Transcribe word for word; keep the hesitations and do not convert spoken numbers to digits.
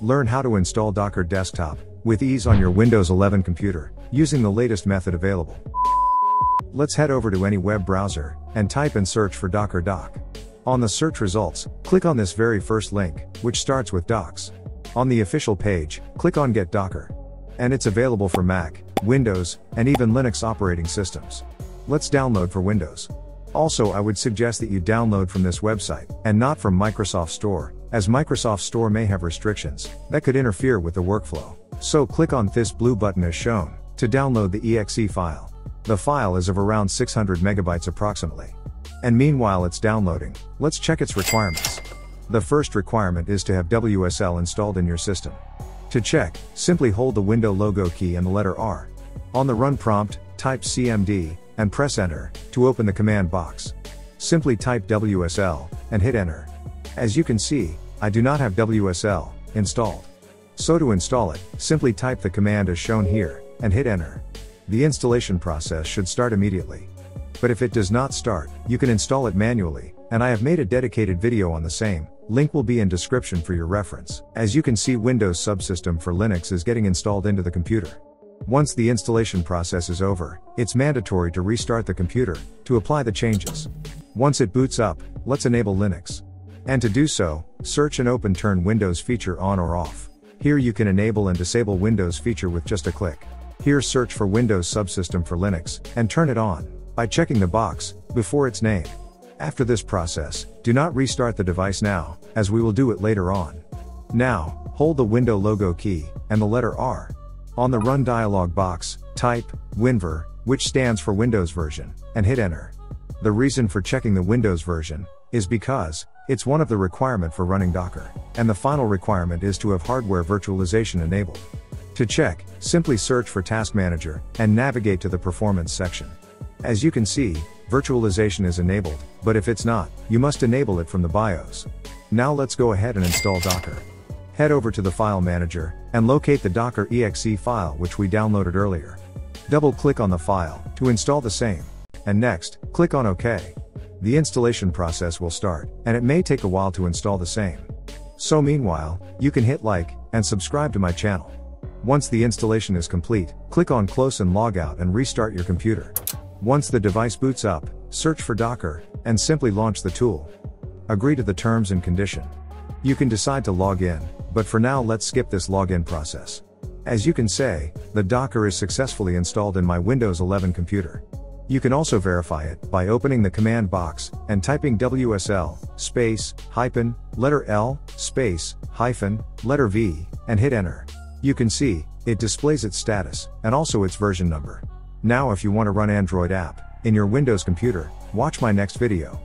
Learn how to install Docker Desktop with ease on your Windows eleven computer using the latest method available. Let's head over to any web browser and type in search for Docker Doc. On the search results, click on this very first link, which starts with Docs. On the official page, click on Get Docker. And it's available for Mac, Windows, and even Linux operating systems. Let's download for Windows. Also, I would suggest that you download from this website, and not from Microsoft Store, as Microsoft Store may have restrictions that could interfere with the workflow. So click on this blue button as shown, to download the E X E file. The file is of around six hundred megabytes approximately. And meanwhile it's downloading, let's check its requirements. The first requirement is to have W S L installed in your system. To check, simply hold the window logo key and the letter R. On the run prompt, type C M D, and press enter, to open the command box. Simply type W S L, and hit enter. As you can see, I do not have W S L installed. So to install it, simply type the command as shown here, and hit enter. The installation process should start immediately. But if it does not start, you can install it manually, and I have made a dedicated video on the same, link will be in description for your reference. As you can see, Windows Subsystem for Linux is getting installed into the computer. Once the installation process is over, it's mandatory to restart the computer, to apply the changes. Once it boots up, let's enable Linux. And to do so, search and open Turn Windows feature on or off. Here you can enable and disable Windows feature with just a click. Here search for Windows Subsystem for Linux, and turn it on, by checking the box before its name. After this process, do not restart the device now, as we will do it later on. Now, hold the window logo key, and the letter R. On the Run dialog box, type WinVer, which stands for Windows version, and hit enter. The reason for checking the Windows version is because it's one of the requirements for running Docker, and the final requirement is to have hardware virtualization enabled. To check, simply search for Task Manager, and navigate to the Performance section. As you can see, virtualization is enabled, but if it's not, you must enable it from the BIOS. Now let's go ahead and install Docker. Head over to the File Manager, and locate the Docker E X E file which we downloaded earlier. Double-click on the file, to install the same. And next, click on OK. The installation process will start, and it may take a while to install the same. So meanwhile, you can hit like, and subscribe to my channel. Once the installation is complete, click on Close and log out and restart your computer. Once the device boots up, search for Docker, and simply launch the tool. Agree to the terms and condition. You can decide to log in, but for now let's skip this login process. As you can say, the Docker is successfully installed in my Windows eleven computer. You can also verify it by opening the command box, and typing W S L, space, hyphen, letter L, space, hyphen, letter V, and hit enter. You can see, it displays its status, and also its version number. Now if you want to run Android app in your Windows computer, watch my next video.